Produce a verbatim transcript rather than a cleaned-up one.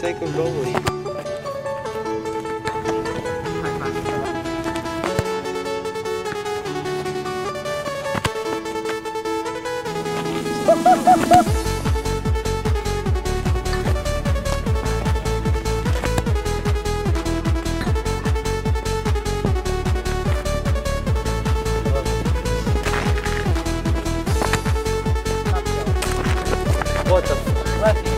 zeker wel niet. What the fuck?